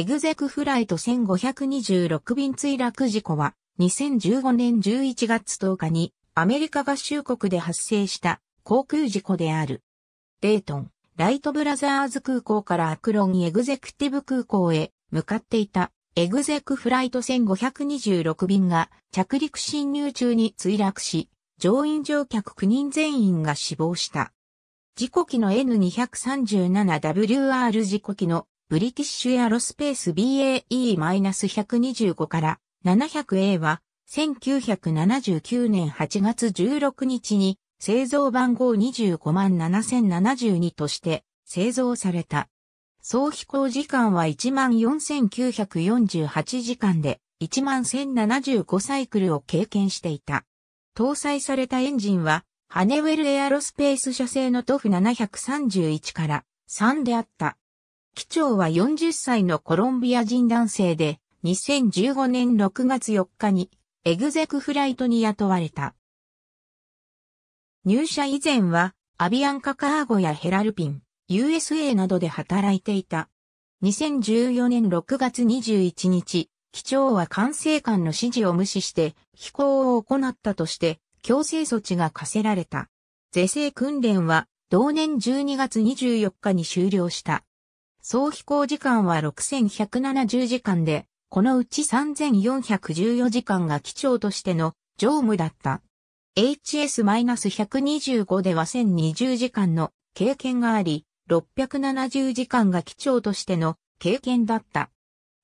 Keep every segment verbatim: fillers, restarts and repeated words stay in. エグゼクフライトせんごひゃくにじゅうろく便墜落事故はにせんじゅうごねんじゅういちがつとおかにアメリカ合衆国で発生した航空事故である。デイトン、ライトブラザーズ空港からアクロンエグゼクティブ空港へ向かっていたエグゼクフライトせんごひゃくにじゅうろく便が着陸進入中に墜落し、乗員乗客きゅうにん全員が死亡した。事故機の エヌにひゃくさんじゅうななダブリューアール 事故機のブリティッシュエアロスペース ビーエーイーいちにーご からななひゃくエー はせんきゅうひゃくななじゅうきゅうねんはちがつじゅうろくにちに製造番号にじゅうごまんななせんななじゅうにとして製造された。総飛行時間はいちまんよんせんきゅうひゃくよんじゅうはちじかんでいちまんせんななじゅうごサイクルを経験していた。搭載されたエンジンはハネウェルエアロスペース社製のトフななひゃくさんじゅういちからさんであった。機長はよんじゅっさいのコロンビア人男性でにせんじゅうごねんろくがつよっかにエグゼクフライトに雇われた。入社以前はアビアンカカーゴやヘラルピン、ユーエスエー などで働いていた。にせんじゅうよねんろくがつにじゅういちにち、機長は管制官の指示を無視して飛行を行ったとして強制措置が課せられた。是正訓練は同年じゅうにがつにじゅうよっかに終了した。総飛行時間はろくせんひゃくななじゅうじかんで、このうちさんぜんよんひゃくじゅうよじかんが機長としての乗務だった。エイチエスひゃくにじゅうご ではせんにじゅうじかんの経験があり、ろっぴゃくななじゅうじかんが機長としての経験だった。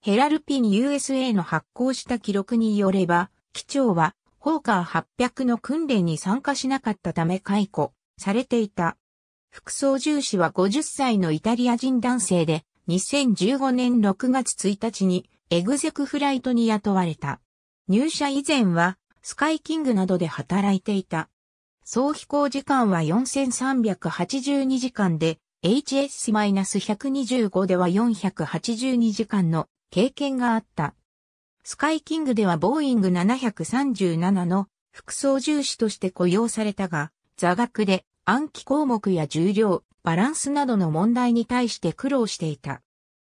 ヘラルピン ユーエスエー の発行した記録によれば、機長はホーカーはっぴゃくの訓練に参加しなかったため解雇されていた。副操縦士はごじゅっさいのイタリア人男性で、にせんじゅうごねんろくがつついたちにエグゼクフライトに雇われた。入社以前はスカイキングなどで働いていた。総飛行時間はよんせんさんびゃくはちじゅうにじかんで、エイチエスひゃくにじゅうご ではよんひゃくはちじゅうにじかんの経験があった。スカイキングではボーイングななひゃくさんじゅうななの副操縦士として雇用されたが、座学で暗記項目や重量、バランスなどの問題に対して苦労していた。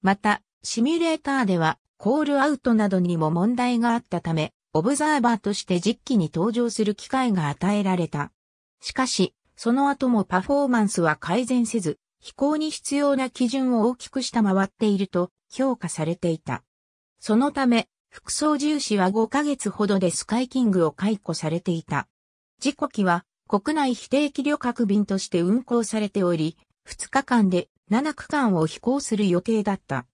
また、シミュレーターではコールアウトなどにも問題があったため、オブザーバーとして実機に登場する機会が与えられた。しかし、その後もパフォーマンスは改善せず、飛行に必要な基準を大きく下回っていると評価されていた。そのため、副操縦士はごかげつほどでスカイキングを解雇されていた。事故機は国内非定期旅客便として運航されており、ふつかかんでななくかんを飛行する予定だった。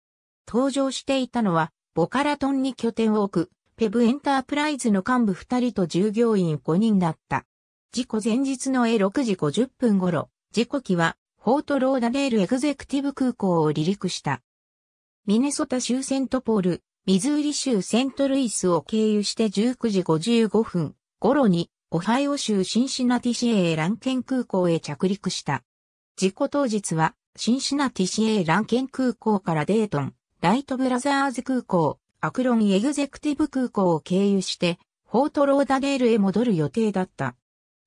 搭乗していたのは、ボカラトンに拠点を置く、ペブエンタープライズの幹部ふたりと従業員ごにんだった。事故前日のろくじごじゅっぷん頃、事故機は、フォートローダデールエグゼクティブ空港を離陸した。ミネソタ州セントポール、ミズーリ州セントルイスを経由してじゅうくじごじゅうごふん頃に、オハイオ州シンシナティ市営ランケン空港へ着陸した。事故当日は、シンシナティ市営ランケン空港からデイトン、ライトブラザーズ空港、アクロンエグゼクティブ空港を経由して、フォートローダデールへ戻る予定だった。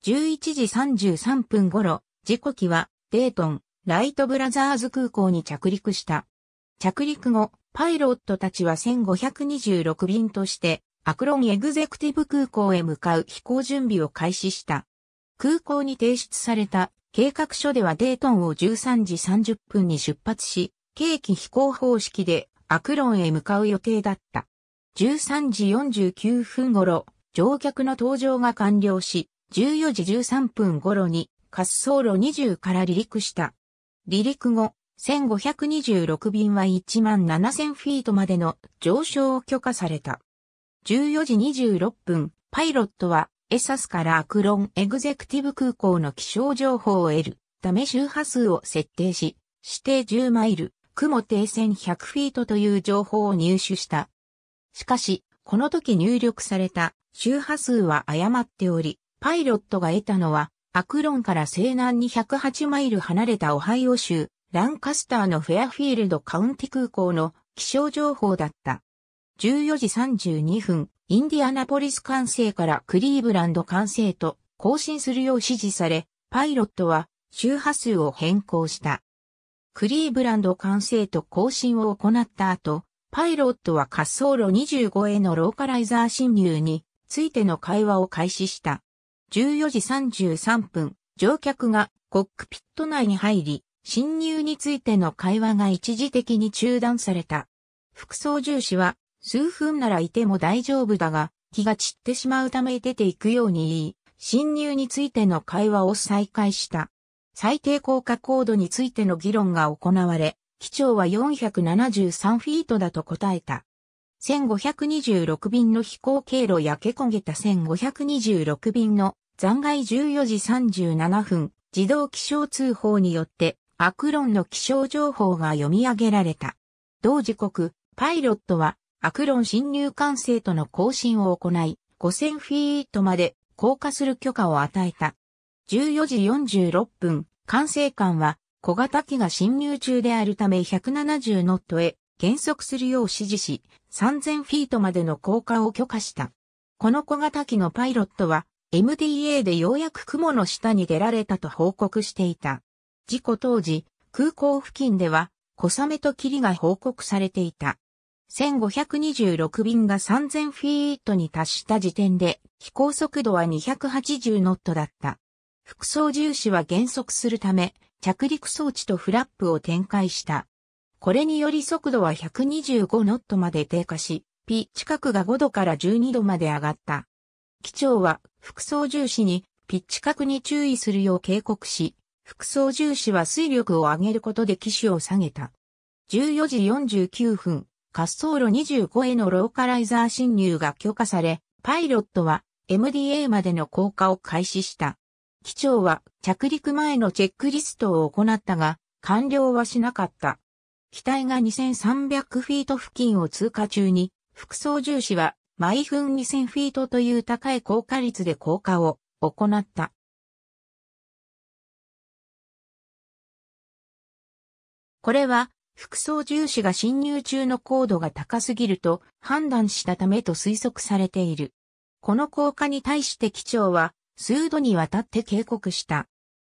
じゅういちじさんじゅうさんぷん頃、事故機は、デイトン、ライトブラザーズ空港に着陸した。着陸後、パイロットたちはせんごひゃくにじゅうろく便として、アクロンエグゼクティブ空港へ向かう飛行準備を開始した。空港に提出された計画書ではデイトンをじゅうさんじさんじゅっぷんに出発し、計機飛行方式でアクロンへ向かう予定だった。じゅうさんじよんじゅうきゅうふん頃、乗客の搭乗が完了し、じゅうよじじゅうさんぷん頃に滑走路にじゅうから離陸した。離陸後、せんごひゃくにじゅうろく便はいちまんななせんフィートまでの上昇を許可された。じゅうよじにじゅうろっぷん、パイロットは、エサスからアクロンエグゼクティブ空港の気象情報を得るため周波数を設定し、指定じゅうマイル、雲底線ひゃくフィートという情報を入手した。しかし、この時入力された周波数は誤っており、パイロットが得たのは、アクロンから西南にひゃくはちマイル離れたオハイオ州、ランカスターのフェアフィールドカウンティ空港の気象情報だった。じゅうよじさんじゅうにふん、インディアナポリス管制からクリーブランド管制と交信するよう指示され、パイロットは周波数を変更した。クリーブランド管制と交信を行った後、パイロットは滑走路にじゅうごへのローカライザー侵入についての会話を開始した。じゅうよじさんじゅうさんぷん、乗客がコックピット内に入り、侵入についての会話が一時的に中断された。副操縦士は、数分ならいても大丈夫だが、気が散ってしまうため出ていくように言い、侵入についての会話を再開した。最低降下高度についての議論が行われ、機長はよんひゃくななじゅうさんフィートだと答えた。せんごひゃくにじゅうろくびんの飛行経路やけこげたせんごひゃくにじゅうろくびんの残骸じゅうよじさんじゅうななふん、自動気象通報によって、アクロンの気象情報が読み上げられた。同時刻、パイロットはアクロン進入管制との交信を行い、ごせんフィートまで降下する許可を与えた。じゅうよじよんじゅうろっぷん、管制官は小型機が進入中であるためひゃくななじゅうノットへ減速するよう指示し、さんぜんフィートまでの降下を許可した。この小型機のパイロットは エムディーエー でようやく雲の下に出られたと報告していた。事故当時、空港付近では小雨と霧が報告されていた。せんごひゃくにじゅうろくびんがさんぜんフィートに達した時点で飛行速度はにひゃくはちじゅうノットだった。副操縦士は減速するため着陸装置とフラップを展開した。これにより速度はひゃくにじゅうごノットまで低下し、ピッチ近くがごどからじゅうにどまで上がった。機長は副操縦士にピッチ近くに注意するよう警告し、副操縦士は推力を上げることで機首を下げた。じゅうよじよんじゅうきゅうふん、滑走路にじゅうごへのローカライザー侵入が許可され、パイロットは エムディーエー までの降下を開始した。機長は着陸前のチェックリストを行ったが、完了はしなかった。機体がにせんさんびゃくフィート付近を通過中に、副操縦士は毎分にせんフィートという高い降下率で降下を行った。これは、副操縦士が進入中の高度が高すぎると判断したためと推測されている。この降下に対して機長は数度にわたって警告した。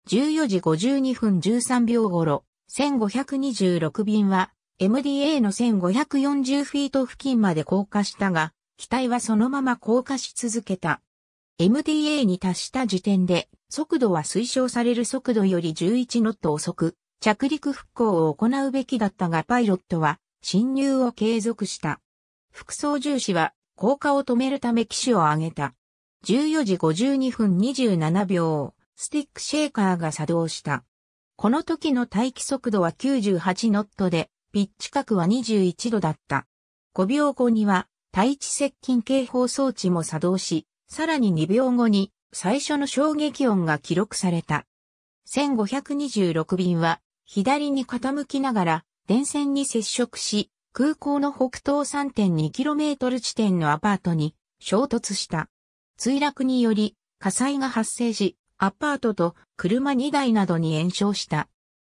じゅうよじごじゅうにふんじゅうさんびょう頃、せんごひゃくにじゅうろくびんは エムディーエー のせんごひゃくよんじゅうフィート付近まで降下したが、機体はそのまま降下し続けた。エムディーエー に達した時点で、速度は推奨される速度よりじゅういちノット遅く、着陸復興を行うべきだったがパイロットは進入を継続した。副操縦士は降下を止めるため機首を上げた。じゅうよじごじゅうにふんにじゅうななびょう、スティックシェーカーが作動した。この時の待機速度はきゅうじゅうはちノットで、ピッチ角はにじゅういちどだった。ごびょうごには対地接近警報装置も作動し、さらににびょうごに最初の衝撃音が記録された。せんごひゃくにじゅうろくびんは、左に傾きながら、電線に接触し、空港の北東 さんてんにキロメートル 地点のアパートに衝突した。墜落により、火災が発生し、アパートと車にだいなどに延焼した。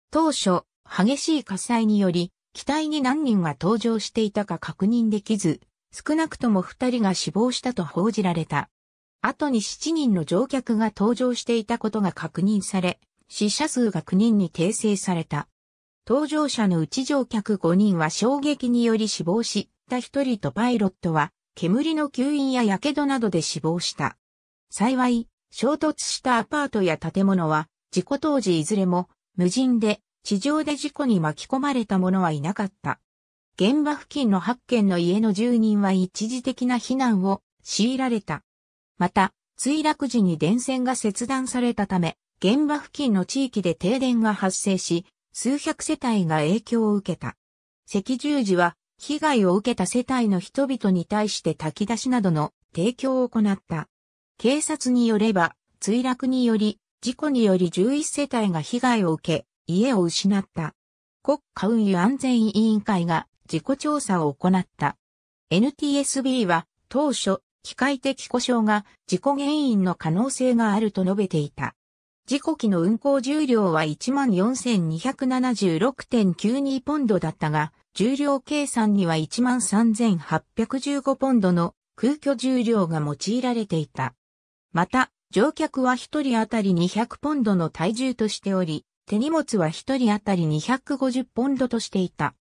当初、激しい火災により、機体に何人が搭乗していたか確認できず、少なくともふたりが死亡したと報じられた。後にしちにんの乗客が搭乗していたことが確認され、死者数がきゅうにんに訂正された。搭乗者のうち乗客ごにんは衝撃により死亡し、ひとりとパイロットは煙の吸引や火傷などで死亡した。幸い、衝突したアパートや建物は事故当時いずれも無人で地上で事故に巻き込まれた者はいなかった。現場付近のはっけんの家の住人は一時的な避難を強いられた。また、墜落時に電線が切断されたため、現場付近の地域で停電が発生し、数百世帯が影響を受けた。赤十字は、被害を受けた世帯の人々に対して炊き出しなどの提供を行った。警察によれば、墜落により、事故によりじゅういちせたいが被害を受け、家を失った。国家運輸安全委員会が事故調査を行った。エヌティーエスビー は、当初、機械的故障が事故原因の可能性があると述べていた。事故機の運航重量は いちまんよんせんにひゃくななじゅうろくてんきゅうにポンドだったが、重量計算には いちまんさんぜんはっぴゃくじゅうごポンドの空虚重量が用いられていた。また、乗客はひとりあたりにひゃくポンドの体重としており、手荷物はひとりあたりにひゃくごじゅうポンドとしていた。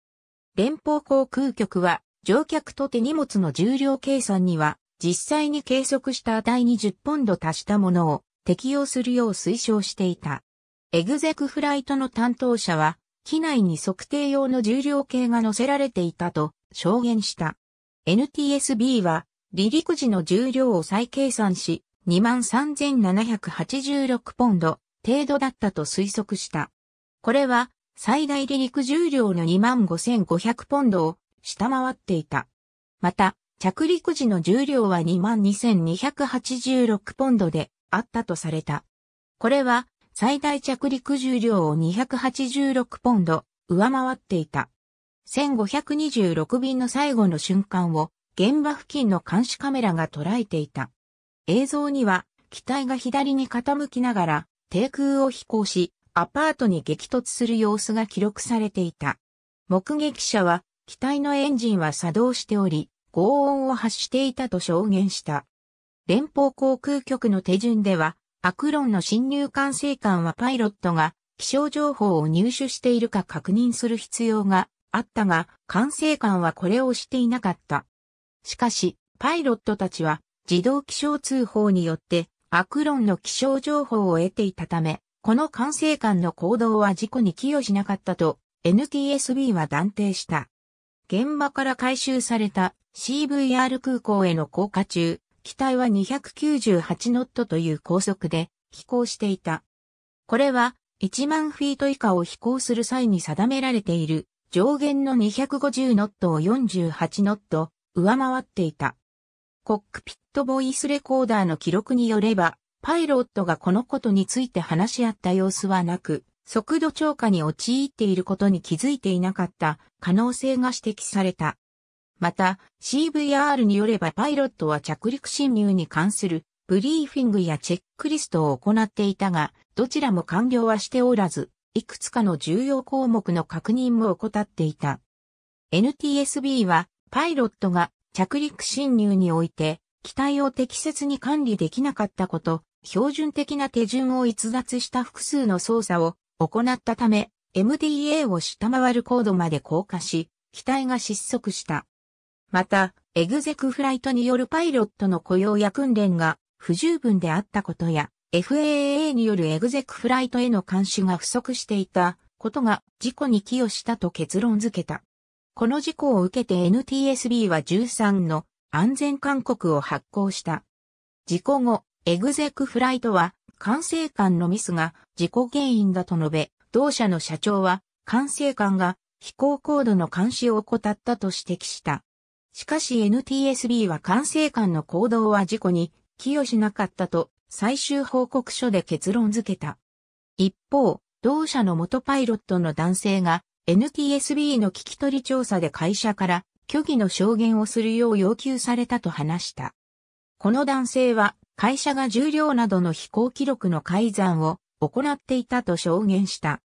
連邦航空局は、乗客と手荷物の重量計算には、実際に計測した値にじゅっポンド足したものを適用するよう推奨していた。エグゼクフライトの担当者は、機内に測定用の重量計が載せられていたと証言した。エヌティーエスビー は、離陸時の重量を再計算し、にまんさんぜんななひゃくはちじゅうろくポンド程度だったと推測した。これは、最大離陸重量のにまんごせんごひゃくポンドを下回っていた。また、着陸時の重量はにまんにせんにひゃくはちじゅうろくポンドであったとされた。これは、最大着陸重量をにひゃくはちじゅうろくポンド上回っていた。せんごひゃくにじゅうろく便の最後の瞬間を現場付近の監視カメラが捉えていた。映像には機体が左に傾きながら低空を飛行しアパートに激突する様子が記録されていた。目撃者は機体のエンジンは作動しており轟音を発していたと証言した。連邦航空局の手順ではアクロンの進入管制官はパイロットが気象情報を入手しているか確認する必要があったが、管制官はこれをしていなかった。しかし、パイロットたちは自動気象通報によってアクロンの気象情報を得ていたため、この管制官の行動は事故に寄与しなかったと エヌティーエスビー は断定した。現場から回収された シーブイアール 空港への降下中、機体はにひゃくきゅうじゅうはちノットという高速で飛行していた。これはいちまんフィート以下を飛行する際に定められている上限のにひゃくごじゅうノットをよんじゅうはちノット上回っていた。コックピットボイスレコーダーの記録によれば、パイロットがこのことについて話し合った様子はなく、速度超過に陥っていることに気づいていなかった可能性が指摘された。また、シーブイアール によればパイロットは着陸進入に関するブリーフィングやチェックリストを行っていたが、どちらも完了はしておらず、いくつかの重要項目の確認も怠っていた。エヌティーエスビー は、パイロットが着陸進入において、機体を適切に管理できなかったこと、標準的な手順を逸脱した複数の操作を行ったため、エムディーエー を下回る高度まで降下し、機体が失速した。また、エグゼクフライトによるパイロットの雇用や訓練が不十分であったことや、エフエーエー によるエグゼクフライトへの監視が不足していたことが事故に寄与したと結論付けた。この事故を受けて エヌティーエスビー はじゅうさんの安全勧告を発行した。事故後、エグゼクフライトは管制官のミスが事故原因だと述べ、同社の社長は管制官が飛行高度の監視を怠ったと指摘した。しかし エヌティーエスビー は管制官の行動は事故に寄与しなかったと最終報告書で結論付けた。一方、同社の元パイロットの男性が エヌティーエスビー の聞き取り調査で会社から虚偽の証言をするよう要求されたと話した。この男性は会社が重量などの飛行記録の改ざんを行っていたと証言した。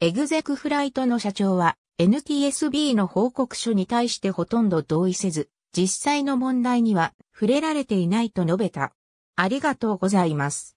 エグゼクフライトの社長はエヌティーエスビー の報告書に対してほとんど同意せず、実際の問題には触れられていないと述べた。ありがとうございます。